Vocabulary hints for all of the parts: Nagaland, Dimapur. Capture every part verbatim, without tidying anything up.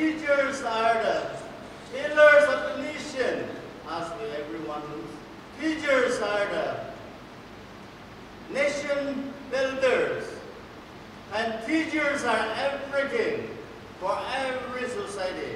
teachers are the pillars of the nation, as everyone knows. Teachers are the nation builders, and teachers are everything for every society.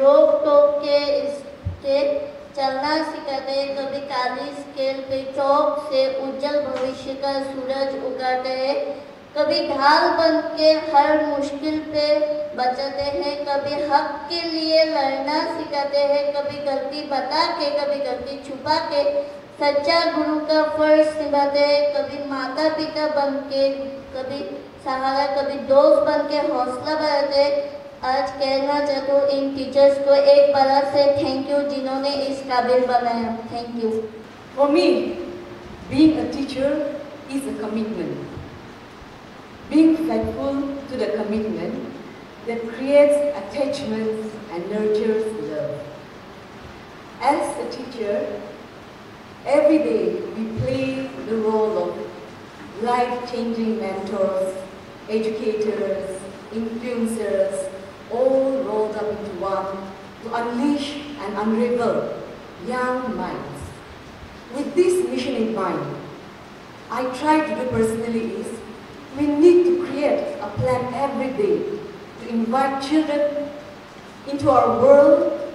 रोक टोक के step चलना सिखाते, कभी काली scale पे चौक से उज्जवल भविष्य का सूरज उगाते हैं, कभी ढाल बन के हर मुश्किल पे बचाते हैं, कभी हक के लिए लड़ना सिखाते हैं, कभी गलती बता के कभी गलती छुपा के सच्चा गुरु का फर्ज निभाते हैं, कभी माता पिता बन के कभी सहारा कभी दोस्त बन के हौसला बढ़ाते हैं। आज कहना चाहता हूँ इन टीचर्स को एक बार से थैंक यू जिन्होंने इस काबिल बनाया। Thank you. For me, being a teacher is a commitment. Being faithful to the commitment that creates attachments and nurtures love. As a teacher, every day we play the role of life-changing mentors, educators, influencers, all rolled up into one to unleash and unravel young minds. With this mission in mind, I try to do personally is we need to create a plan every day to invite children into our world,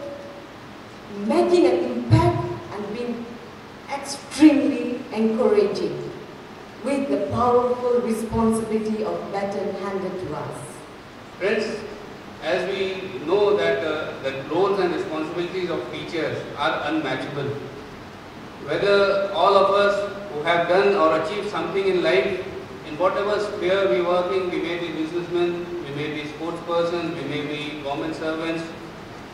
making an impact and being extremely encouraging with the powerful responsibility of baton handed to us. Friends, as we know that uh, the roles and responsibilities of teachers are unmatchable. Whether all of us who have done or achieved something in life, in whatever sphere we work in, we may be businessmen, we may be sports persons, we may be government servants,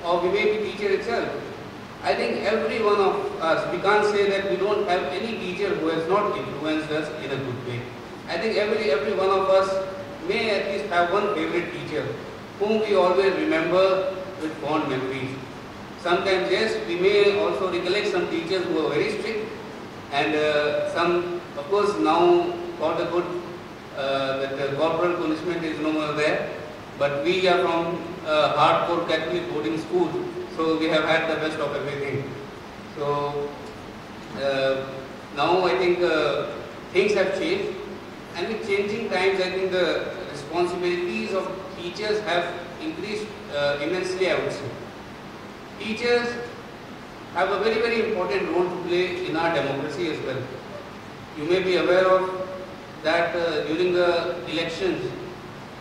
or we may be teacher itself. I think every one of us, we can't say that we don't have any teacher who has not influenced us in a good way. I think every, every one of us may at least have one favorite teacher, whom we always remember with fond memories. Sometimes, yes, we may also recollect some teachers who were very strict, and uh, some, of course, now for the good, uh, that the corporal punishment is no more there. But we are from uh, hardcore Catholic boarding school, so we have had the best of everything. So uh, now I think uh, things have changed, and with changing times, I think the responsibilities of teachers have increased uh, immensely, I would say. Teachers have a very, very important role to play in our democracy as well. You may be aware of that uh, during the elections,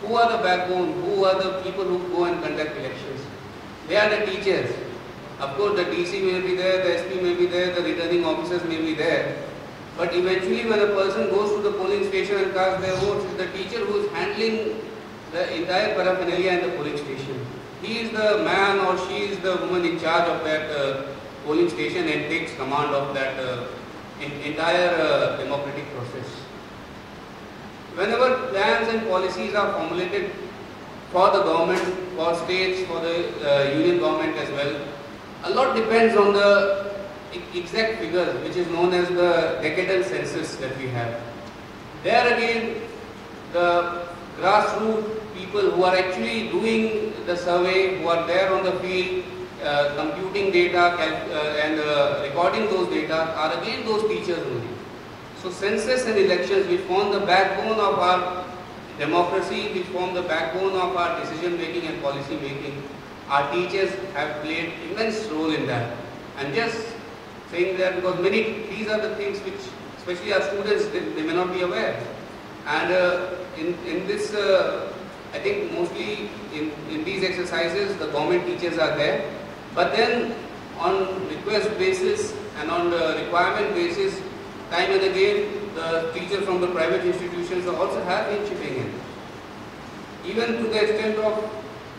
who are the backbone, who are the people who go and conduct elections? They are the teachers. Of course, the D C may be there, the S P may be there, the returning officers may be there. But eventually, when a person goes to the polling station and casts their votes, it's the teacher who is handling the entire paraphernalia in the polling station. He is the man or she is the woman in charge of that uh, polling station and takes command of that uh, in entire uh, democratic process. Whenever plans and policies are formulated for the government, for states, for the uh, union government as well, a lot depends on the exact figures which is known as the decadal census that we have. There again, the grassroots people who are actually doing the survey, who are there on the field, uh, computing data uh, and uh, recording those data are again those teachers only. So census and elections which form the backbone of our democracy, which form the backbone of our decision making and policy making, our teachers have played immense role in that. And just saying that because many, these are the things which especially our students, they, they may not be aware. And uh, in, in this, uh, I think mostly in, in these exercises, the government teachers are there. But then on request basis and on the requirement basis. Time and again, the teachers from the private institutions also have been chipping in. Even to the extent of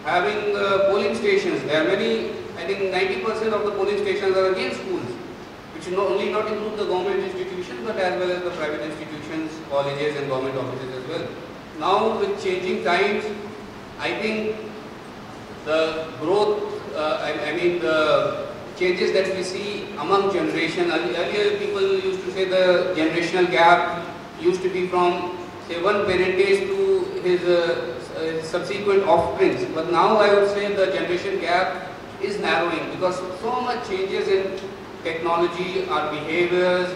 having uh, polling stations, there are many, I think ninety percent of the polling stations are against schools, which not only not include the government institutions but as well as the private institutions, colleges and government offices as well. Now with changing times, I think the growth, uh, I, I mean the changes that we see among generation, earlier people used to say the generational gap used to be from say one parentage to his uh, uh, subsequent offsprings, but now I would say the generation gap is narrowing because so much changes in technology, our behaviors,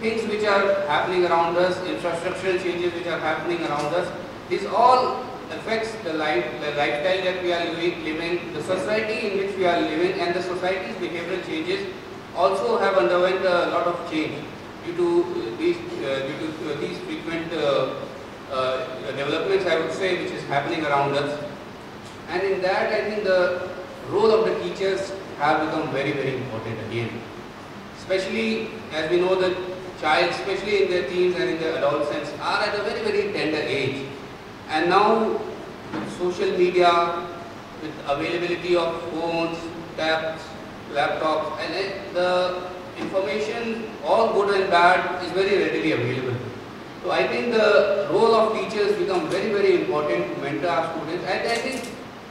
things which are happening around us, infrastructural changes which are happening around us. This all affects the life, the lifestyle that we are living, the society in which we are living, and the society's behavioral changes also have underwent a lot of change due to these, uh, due to these frequent uh, uh, developments, I would say, which is happening around us. And in that, I think the role of the teachers have become very, very important again. Especially, as we know that child, especially in their teens and in their adolescence, are at a very, very tender age. And now, social media, with availability of phones, tabs, laptops, and the information, all good and bad, is very readily available. So I think the role of teachers become very, very important to mentor our students. And I think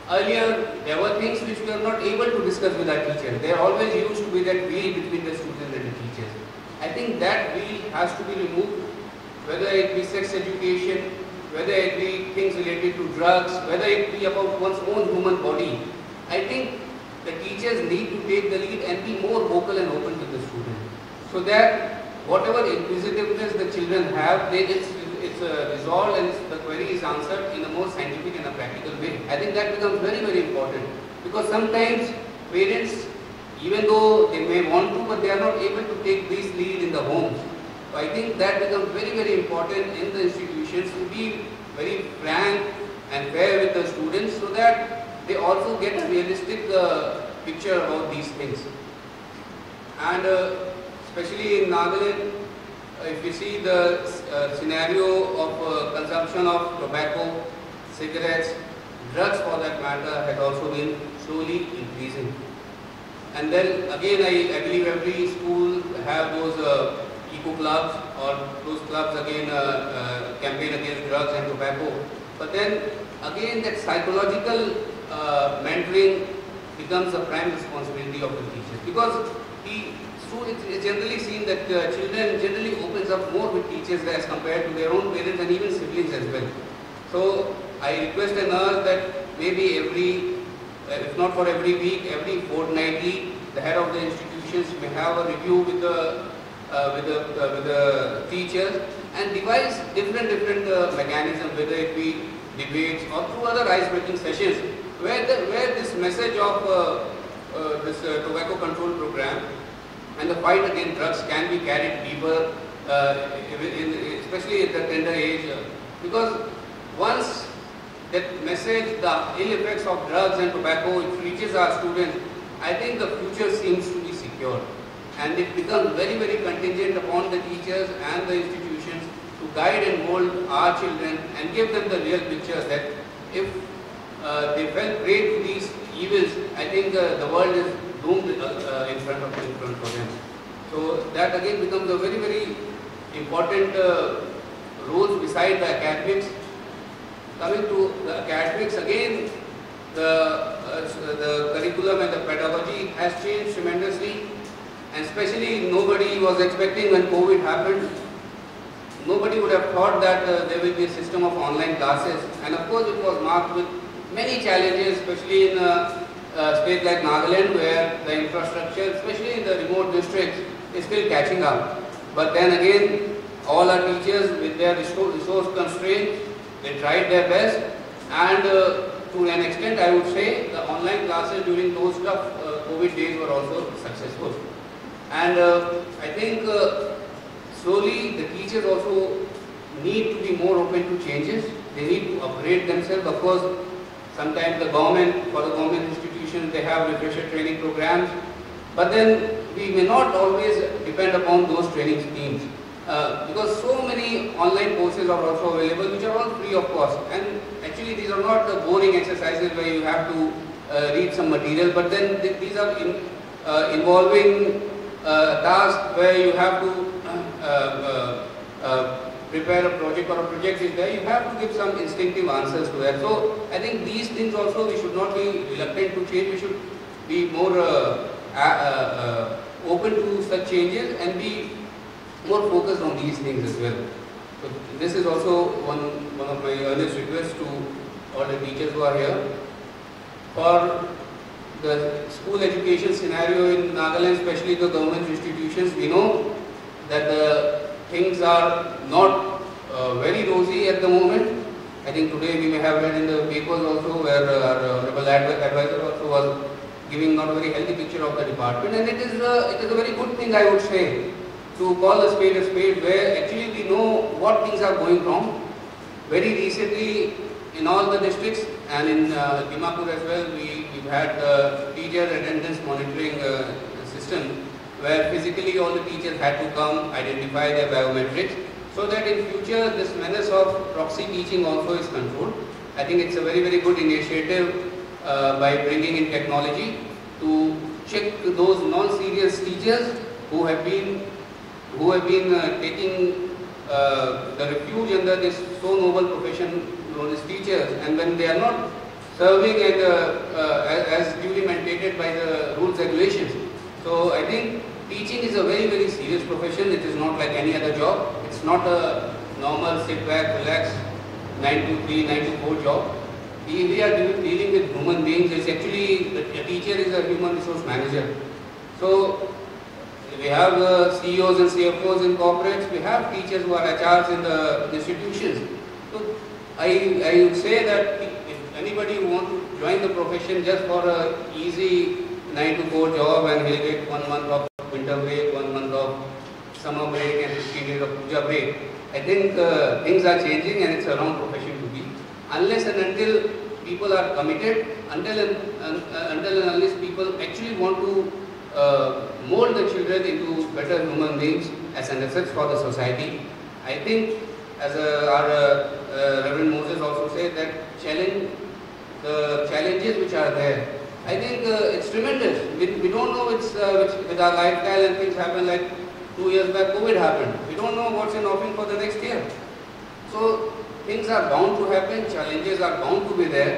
earlier, there were things which we were not able to discuss with our teachers. There always used to be that wheel between the students and the teachers. I think that wheel has to be removed, whether it be sex education, whether it be things related to drugs, whether it be about one's own human body. I think the teachers need to take the lead and be more vocal and open to the student, so that whatever inquisitiveness the children have, they, it's, it's uh, resolved and it's, the query is answered in a more scientific and a practical way. I think that becomes very, very important, because sometimes parents, even though they may want to, but they are not able to take this lead in the homes. So I think that becomes very, very important in the institutions to be very frank and fair with the students, so that they also get a realistic uh, picture about these things. And uh, especially in Nagaland, uh, if you see the uh, scenario of uh, consumption of tobacco, cigarettes, drugs for that matter, has also been slowly increasing. And then again, I, I believe every school have those uh, clubs or those clubs again uh, uh, campaign against drugs and tobacco, but then again that psychological uh, mentoring becomes a prime responsibility of the teachers, because he, so it's, it's generally seen that uh, children generally opens up more with teachers as compared to their own parents and even siblings as well. So I request and urge that maybe every, uh, if not for every week, every fortnightly, the head of the institutions may have a review with the Uh, with, the, uh, with the teachers and devise different different uh, mechanisms, whether it be debates or through other ice-breaking sessions, where the, where this message of uh, uh, this uh, tobacco control program and the fight against drugs can be carried deeper, uh, in, in, especially at the tender age, uh, because once that message, the ill effects of drugs and tobacco, it reaches our students, I think the future seems to be secure. And it becomes very, very contingent upon the teachers and the institutions to guide and mold our children and give them the real picture that if uh, they fell prey to these evils, I think uh, the world is doomed uh, uh, in front of in front of them. So that again becomes a very, very important uh, role beside the academics. Coming to the academics again, the, uh, the curriculum and the pedagogy has changed tremendously. And especially nobody was expecting when COVID happened, nobody would have thought that uh, there will be a system of online classes. And of course it was marked with many challenges, especially in a, a state like Nagaland, where the infrastructure, especially in the remote districts, is still catching up. But then again, all our teachers with their resource constraints, they tried their best, and uh, to an extent I would say the online classes during those tough uh, COVID days were also successful. And uh, I think uh, slowly the teachers also need to be more open to changes. They need to upgrade themselves. Of course, sometimes the government, for the government institutions, they have refresher training programs. But then we may not always depend upon those training schemes uh, because so many online courses are also available which are all free of cost, and actually these are not the boring exercises where you have to uh, read some material, but then th these are in, uh, involving uh, tasks where you have to uh, uh, uh, prepare a project or a project is there, you have to give some instinctive answers to that. So I think these things also we should not be reluctant to change, we should be more uh, Uh, uh, uh, open to such changes and be more focused on these things as well. So this is also one, one of my earliest requests to all the teachers who are here. For the school education scenario in Nagaland, especially the government institutions, we know that the things are not uh, very rosy at the moment. I think today we may have read in the papers also where our Honorable Advisor also was giving not a very healthy picture of the department, and it is a, it is a very good thing, I would say, to call a spade a spade, where actually we know what things are going wrong. Very recently in all the districts and in uh, Dimapur as well, we, we've had the uh, teacher attendance monitoring uh, system where physically all the teachers had to come identify their biometrics, so that in future this menace of proxy teaching also is controlled. I think it's a very very good initiative Uh, by bringing in technology to check those non-serious teachers who have been who have been uh, taking uh, the refuge under this so noble profession known as teachers, and when they are not serving at, uh, uh, as, as duly mandated by the rules regulations. So I think teaching is a very very serious profession. It is not like any other job. It's not a normal sit back relax nine to three, nine to four job. We are dealing with human beings. It's actually a teacher is a human resource manager. So we have uh, C E Os and C F Os in corporates. We have teachers who are H Rs in the institutions. So I I would say that if anybody who wants to join the profession just for a easy nine to four job and he'll get one month of winter break, one month of summer break, and fifteen days of puja break, I think uh, things are changing, and it's a wrong profession to be. Unless and until people are committed, until and, uh, until and unless people actually want to uh, mold the children into better human beings as an asset for the society. I think, as uh, our uh, uh, Reverend Moses also said, that challenge, the challenges which are there, I think uh, it's tremendous. We, we don't know it's, uh, it's with our lifestyle and things happen, like two years back COVID happened. We don't know what's in offering for the next year. So things are bound to happen, challenges are bound to be there,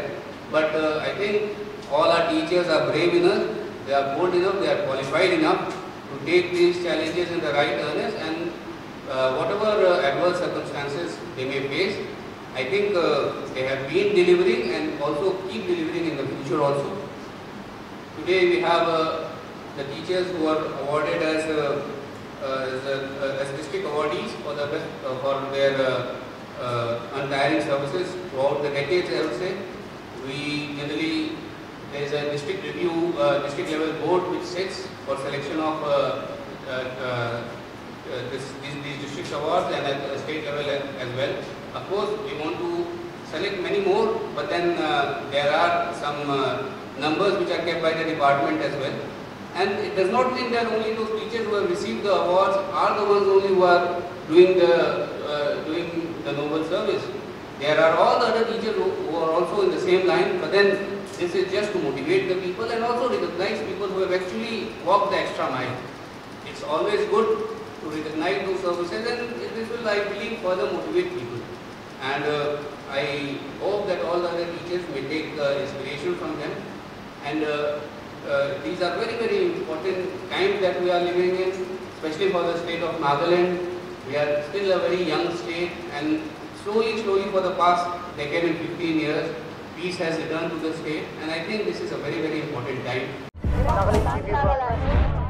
but uh, I think all our teachers are brave enough, they are bold enough, they are qualified enough to take these challenges in the right earnest, and uh, whatever uh, adverse circumstances they may face, I think uh, they have been delivering and also keep delivering in the future also. Today we have uh, the teachers who are awarded as, uh, uh, as, uh, as district awardees for, the best, uh, for their uh, Uh, untiring services throughout the decades, I would say. We generally, there is a district review, uh, district level board which sits for selection of uh, uh, uh, this, these, these district awards, and at the state level as, as well. Of course, we want to select many more, but then uh, there are some uh, numbers which are kept by the department as well. And it does not mean that only those teachers who have received the awards are the ones only who are doing the uh, doing the noble service. There are all the other teachers who, who are also in the same line, but then this is just to motivate the people and also recognize people who have actually walked the extra mile. It's always good to recognize those services, and this will, I believe, further motivate people. And uh, I hope that all the other teachers may take uh, inspiration from them. And uh, uh, these are very, very important times that we are living in, especially for the state of Nagaland. We are still a very young state, and slowly, slowly for the past decade and fifteen years, peace has returned to the state, and I think this is a very, very important time.